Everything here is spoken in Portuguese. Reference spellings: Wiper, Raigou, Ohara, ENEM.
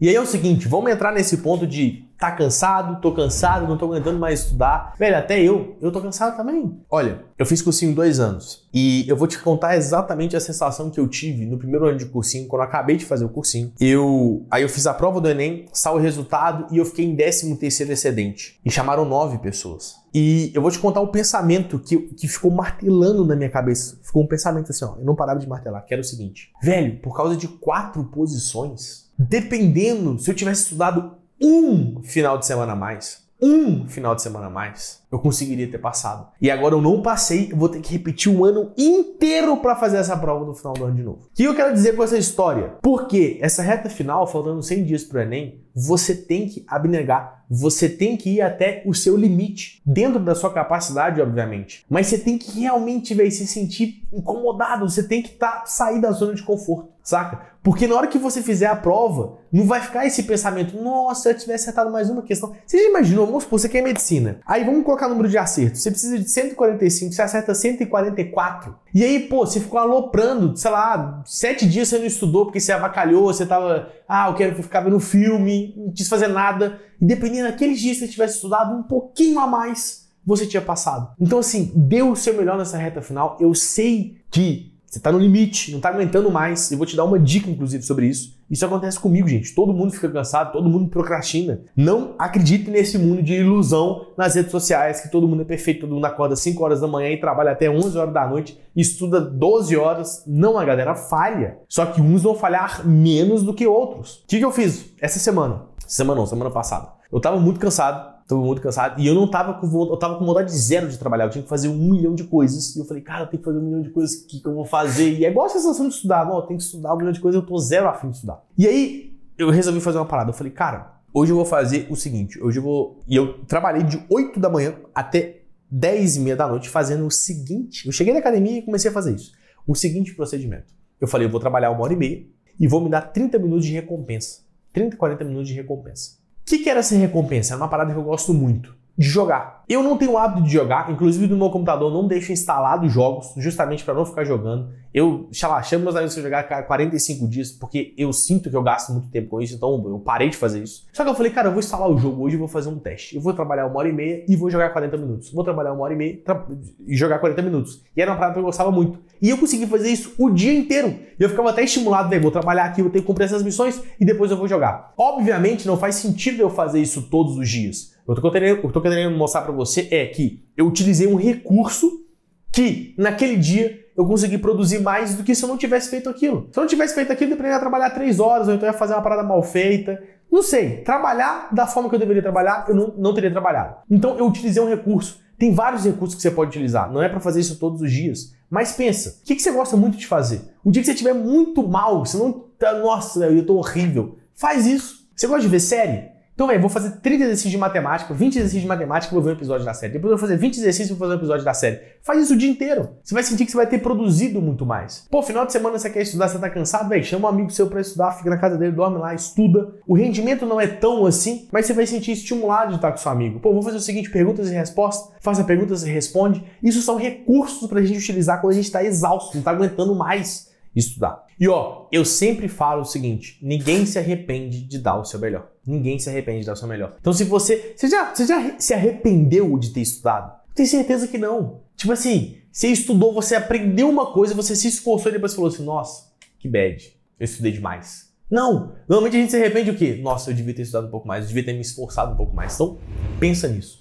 E aí é o seguinte, vamos entrar nesse ponto de tá cansado, tô cansado, não tô aguentando mais estudar. Velho, até eu tô cansado também. Olha, eu fiz cursinho 2 anos e eu vou te contar exatamente a sensação que eu tive no primeiro ano de cursinho, quando eu acabei de fazer o cursinho. Aí eu fiz a prova do ENEM, saiu o resultado e eu fiquei em 13º excedente. E chamaram 9 pessoas. E eu vou te contar um pensamento que ficou martelando na minha cabeça. Ficou um pensamento assim, ó, eu não parava de martelar, que era o seguinte. Velho, por causa de 4 posições, dependendo, se eu tivesse estudado um final de semana a mais, eu conseguiria ter passado. E agora eu não passei, eu vou ter que repetir um ano inteiro para fazer essa prova no final do ano de novo. O que eu quero dizer com essa história? Porque essa reta final, faltando 100 dias para o ENEM, você tem que abnegar, você tem que ir até o seu limite, dentro da sua capacidade, obviamente. Mas você tem que realmente, véio, se sentir incomodado, você tem que sair da zona de conforto, saca? Porque na hora que você fizer a prova, não vai ficar esse pensamento, nossa, se eu tivesse acertado mais uma questão. Você já imaginou, vamos supor, você quer medicina. Aí vamos colocar o número de acertos. Você precisa de 145, você acerta 144. E aí, pô, você ficou aloprando, sei lá, 7 dias você não estudou porque você avacalhou, você tava, eu quero ficar vendo filme, não quis fazer nada. E dependendo daqueles dias que você tivesse estudado um pouquinho a mais, você tinha passado. Então assim, dê o seu melhor nessa reta final. Eu sei que você tá no limite, não tá aguentando mais. Eu vou te dar uma dica, inclusive, sobre isso. Isso acontece comigo, gente. Todo mundo fica cansado, todo mundo procrastina. Não acredite nesse mundo de ilusão nas redes sociais, que todo mundo é perfeito, todo mundo acorda 5 horas da manhã e trabalha até 11 horas da noite, estuda 12 horas. Não, a galera falha. Só que uns vão falhar menos do que outros. O que eu fiz essa semana? Semana não, semana passada. Eu tava muito cansado. Tava muito cansado e eu não tava com vontade, eu tava com vontade zero de trabalhar, eu tinha que fazer 1 milhão de coisas e eu falei, cara, eu tenho que fazer 1 milhão de coisas, o que eu vou fazer? E é igual a sensação de estudar, não, eu tenho que estudar 1 milhão de coisas, eu tô zero afim de estudar. E aí eu resolvi fazer uma parada, eu falei, cara, hoje eu vou fazer o seguinte, e eu trabalhei de 8 da manhã até 10 e meia da noite fazendo o seguinte, eu cheguei na academia e comecei a fazer isso, o seguinte procedimento, eu falei, eu vou trabalhar 1h30 e vou me dar 30 minutos de recompensa, 30, 40 minutos de recompensa. O que era essa recompensa? É uma parada que eu gosto muito, de jogar. Eu não tenho o hábito de jogar, inclusive no meu computador eu não deixo instalado jogos, justamente para não ficar jogando. Eu, sei lá, chamo meus amigos para jogar a 45 dias, porque eu sinto que eu gasto muito tempo com isso, então eu parei de fazer isso. Só que eu falei, cara, eu vou instalar o jogo hoje e vou fazer um teste. Eu vou trabalhar 1h30 e vou jogar 40 minutos. Vou trabalhar 1h30 e jogar 40 minutos. E era uma parada que eu gostava muito. E eu consegui fazer isso o dia inteiro. E eu ficava até estimulado, velho, vou trabalhar aqui, vou ter que cumprir essas missões e depois eu vou jogar. Obviamente não faz sentido eu fazer isso todos os dias. O que eu tô querendo mostrar pra você é que eu utilizei um recurso que naquele dia eu consegui produzir mais do que se eu não tivesse feito aquilo. Se eu não tivesse feito aquilo, eu deveria trabalhar 3 horas, ou então eu ia fazer uma parada mal feita. Não sei, trabalhar da forma que eu deveria trabalhar, eu não teria trabalhado. Então eu utilizei um recurso. Tem vários recursos que você pode utilizar, não é para fazer isso todos os dias. Mas pensa, o que você gosta muito de fazer? O dia que você estiver muito mal, você não tá, nossa, eu tô horrível, faz isso. Você gosta de ver série? Então, velho, vou fazer 30 exercícios de matemática, 20 exercícios de matemática e vou ver um episódio da série. Depois eu vou fazer 20 exercícios e vou fazer um episódio da série. Faz isso o dia inteiro. Você vai sentir que você vai ter produzido muito mais. Pô, final de semana você quer estudar, você tá cansado, velho, chama um amigo seu pra estudar, fica na casa dele, dorme lá, estuda. O rendimento não é tão assim, mas você vai sentir estimulado de estar com seu amigo. Pô, vou fazer o seguinte, perguntas e respostas, faça perguntas e responde. Isso são recursos pra gente utilizar quando a gente tá exausto, não tá aguentando mais estudar. E ó, eu sempre falo o seguinte, ninguém se arrepende de dar o seu melhor. Ninguém se arrepende de dar o seu melhor. Então se você já se arrependeu de ter estudado? Eu tenho certeza que não. Tipo assim, você estudou, você aprendeu uma coisa, você se esforçou e depois falou assim, nossa, que bad, eu estudei demais. Não, normalmente a gente se arrepende o quê? Nossa, eu devia ter estudado um pouco mais, eu devia ter me esforçado um pouco mais. Então pensa nisso.